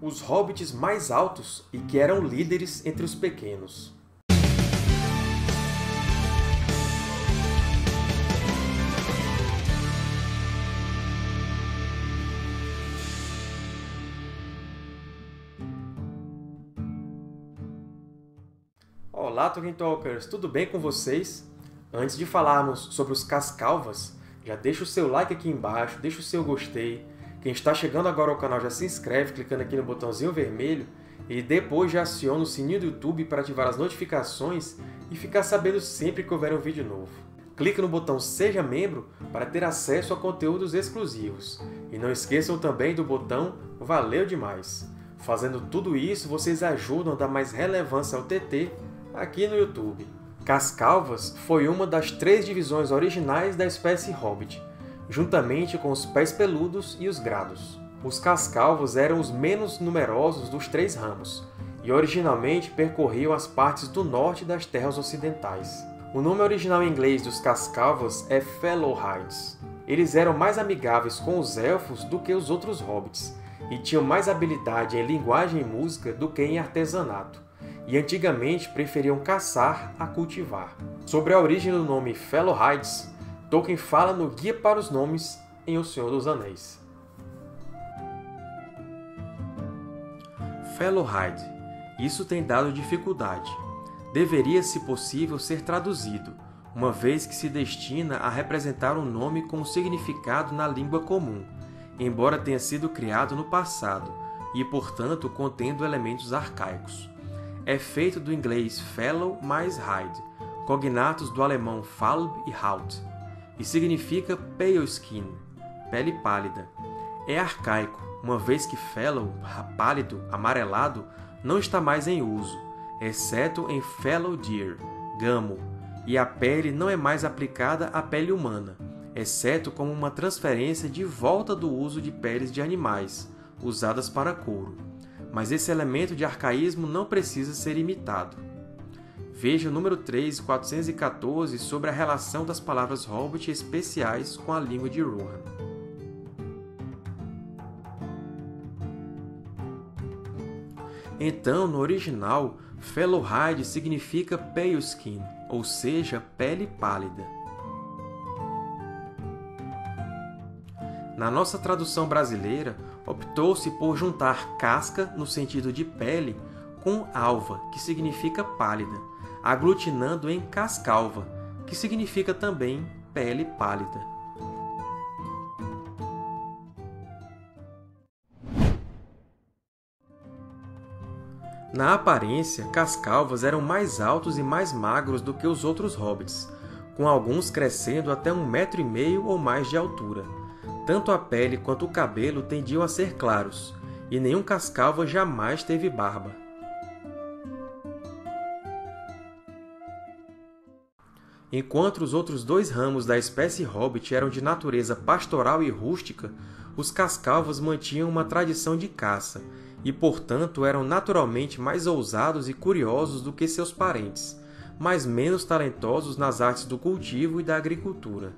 os hobbits mais altos e que eram líderes entre os pequenos. Olá, Tolkien Talkers! Tudo bem com vocês? Antes de falarmos sobre os Cascalvas, já deixa o seu like aqui embaixo, deixa o seu gostei. Quem está chegando agora ao canal já se inscreve clicando aqui no botãozinho vermelho e depois já aciona o sininho do YouTube para ativar as notificações e ficar sabendo sempre que houver um vídeo novo. Clique no botão Seja Membro para ter acesso a conteúdos exclusivos. E não esqueçam também do botão Valeu Demais! Fazendo tudo isso, vocês ajudam a dar mais relevância ao TT aqui no YouTube. Cascalvas foi uma das 3 divisões originais da espécie Hobbit, juntamente com os Pés Peludos e os Grados. Os Cascalvas eram os menos numerosos dos 3 ramos, e originalmente percorriam as partes do norte das terras ocidentais. O nome original em inglês dos Cascalvas é Fallohides. Eles eram mais amigáveis com os Elfos do que os outros Hobbits, e tinham mais habilidade em linguagem e música do que em artesanato, e antigamente preferiam caçar a cultivar. Sobre a origem do nome Fallohides, Tolkien fala no Guia para os Nomes em O Senhor dos Anéis. Fallohide. Isso tem dado dificuldade. Deveria, se possível, ser traduzido, uma vez que se destina a representar um nome com significado na língua comum, embora tenha sido criado no passado e, portanto, contendo elementos arcaicos. É feito do inglês Fellow mais Hide, cognatos do alemão Falb e Haut, e significa Pale Skin, pele pálida. É arcaico, uma vez que Fellow, pálido, amarelado, não está mais em uso, exceto em Fellow Deer, gamo, e a pele não é mais aplicada à pele humana, exceto como uma transferência de volta do uso de peles de animais, usadas para couro. Mas esse elemento de arcaísmo não precisa ser imitado. Veja o número 3, 414, sobre a relação das palavras Hobbit especiais com a língua de Rohan. Então, no original, Fallohide significa Pale Skin, ou seja, pele pálida. Na nossa tradução brasileira, optou-se por juntar casca, no sentido de pele, com alva, que significa pálida, aglutinando em cascalva, que significa também pele pálida. Na aparência, cascalvas eram mais altos e mais magros do que os outros hobbits, com alguns crescendo até 1,5 metros ou mais de altura. Tanto a pele quanto o cabelo tendiam a ser claros, e nenhum cascalva jamais teve barba. Enquanto os outros 2 ramos da espécie hobbit eram de natureza pastoral e rústica, os cascalvas mantinham uma tradição de caça, e, portanto, eram naturalmente mais ousados e curiosos do que seus parentes, mas menos talentosos nas artes do cultivo e da agricultura.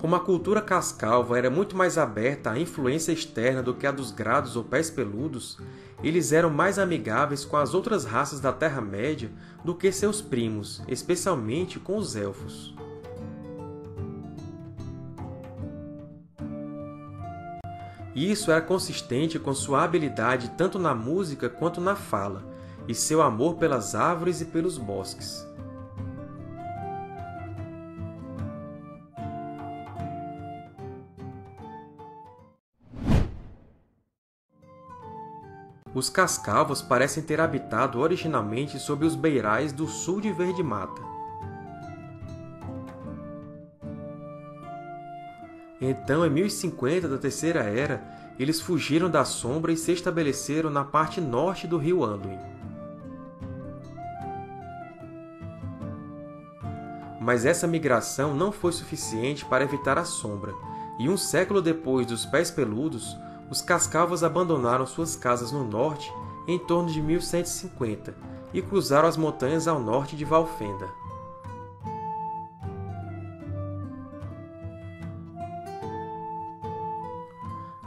Como a cultura cascalva era muito mais aberta à influência externa do que a dos grados ou pés peludos, eles eram mais amigáveis com as outras raças da Terra-média do que seus primos, especialmente com os elfos. Isso era consistente com sua habilidade tanto na música quanto na fala, e seu amor pelas árvores e pelos bosques. Os cascalvas parecem ter habitado originalmente sobre os beirais do sul de Verde Mata. Então, em 1050 da Terceira Era, eles fugiram da sombra e se estabeleceram na parte norte do rio Anduin. Mas essa migração não foi suficiente para evitar a sombra, e um século depois dos Pés Peludos, os cascalvas abandonaram suas casas no norte em torno de 1150 e cruzaram as montanhas ao norte de Valfenda.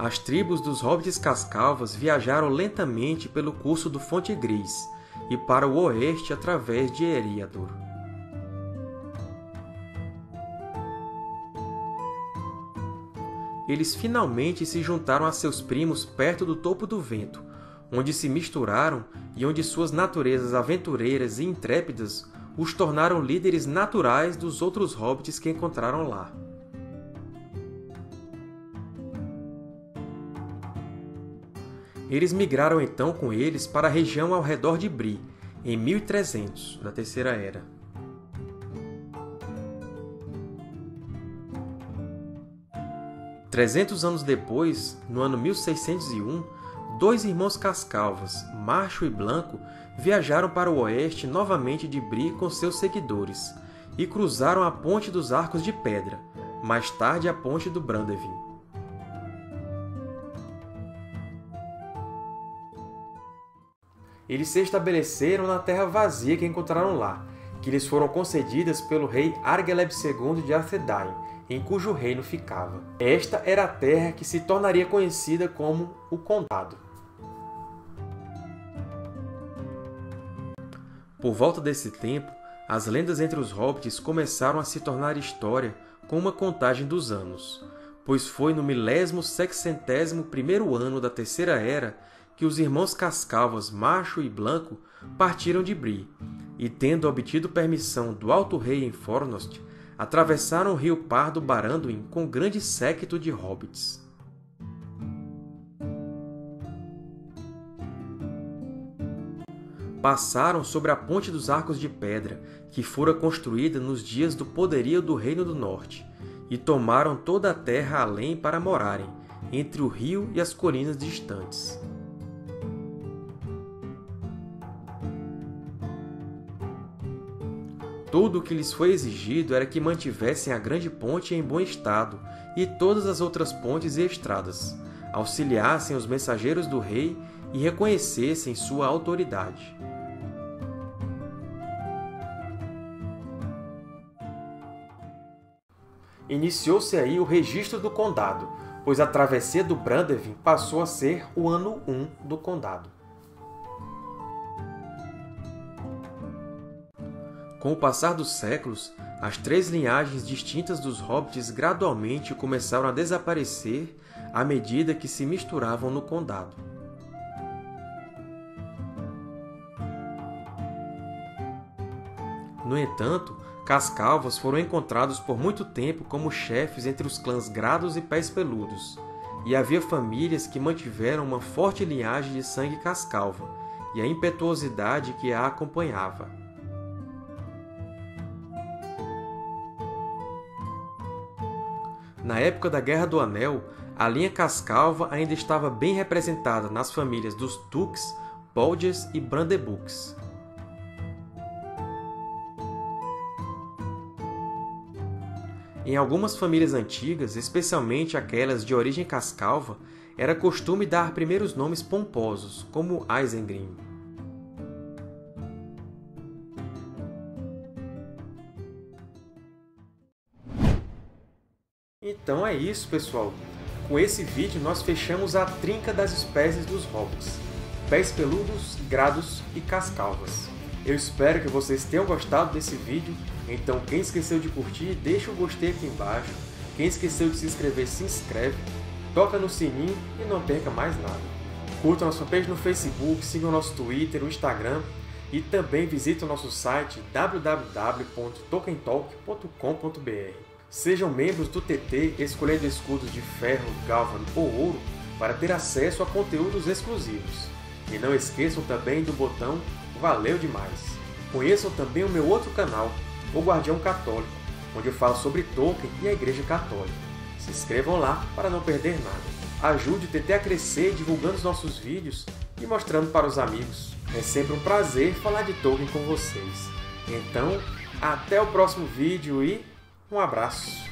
as tribos dos hobbits Cascalvas viajaram lentamente pelo curso do Fonte Gris e para o oeste através de Eriador. Eles finalmente se juntaram a seus primos perto do Topo do Vento, onde se misturaram e onde suas naturezas aventureiras e intrépidas os tornaram líderes naturais dos outros hobbits que encontraram lá. Eles migraram então com eles para a região ao redor de Bri, em 1300, na Terceira Era. Trezentos anos depois, no ano 1601, dois irmãos Cascalvas, Marcho e Blanco, viajaram para o oeste novamente de Bri com seus seguidores e cruzaram a Ponte dos Arcos de Pedra, mais tarde a Ponte do Brandevin. Eles se estabeleceram na terra vazia que encontraram lá, que lhes foram concedidas pelo rei Argeleb II de Arthedain, em cujo reino ficava. Esta era a terra que se tornaria conhecida como o Condado. Por volta desse tempo, as lendas entre os hobbits começaram a se tornar história com uma contagem dos anos, pois foi no 1601º ano da Terceira Era que os irmãos Cascalvas, Marcho e Blanco, partiram de Bri, e tendo obtido permissão do Alto Rei em Fornost, atravessaram o rio Pardo Baranduin com grande séquito de hobbits. Passaram sobre a Ponte dos Arcos de Pedra, que fora construída nos dias do poderio do Reino do Norte, e tomaram toda a terra além para morarem, entre o rio e as colinas distantes. Tudo o que lhes foi exigido era que mantivessem a grande ponte em bom estado e todas as outras pontes e estradas, auxiliassem os mensageiros do rei e reconhecessem sua autoridade. Iniciou-se aí o registro do condado, pois a travessia do Brandevin passou a ser o ano 1 do condado. Com o passar dos séculos, as três linhagens distintas dos hobbits gradualmente começaram a desaparecer à medida que se misturavam no condado. No entanto, Cascalvas foram encontrados por muito tempo como chefes entre os clãs Grados e Pés Peludos, e havia famílias que mantiveram uma forte linhagem de sangue Cascalva e a impetuosidade que a acompanhava. Na época da Guerra do Anel, a linha Cascalva ainda estava bem representada nas famílias dos Tukes, Polges e Brandebuques. Em algumas famílias antigas, especialmente aquelas de origem Cascalva, era costume dar primeiros nomes pomposos, como Isengrim. Então é isso, pessoal. Com esse vídeo nós fechamos a trinca das espécies dos hobbits, Pés Peludos, Grados e Cascalvas. Eu espero que vocês tenham gostado desse vídeo, então quem esqueceu de curtir, deixa o gostei aqui embaixo, quem esqueceu de se inscrever, se inscreve, toca no sininho e não perca mais nada. Curtam nossa fanpage no Facebook, sigam nosso Twitter, o Instagram e também visitem o nosso site www.tolkientalk.com.br. Sejam membros do TT escolhendo escudos de ferro, galvano ou ouro para ter acesso a conteúdos exclusivos. E não esqueçam também do botão Valeu Demais! Conheçam também o meu outro canal, O Guardião Católico, onde eu falo sobre Tolkien e a Igreja Católica. Se inscrevam lá para não perder nada. Ajude o TT a crescer divulgando os nossos vídeos e mostrando para os amigos. É sempre um prazer falar de Tolkien com vocês. Então, até o próximo vídeo e... um abraço!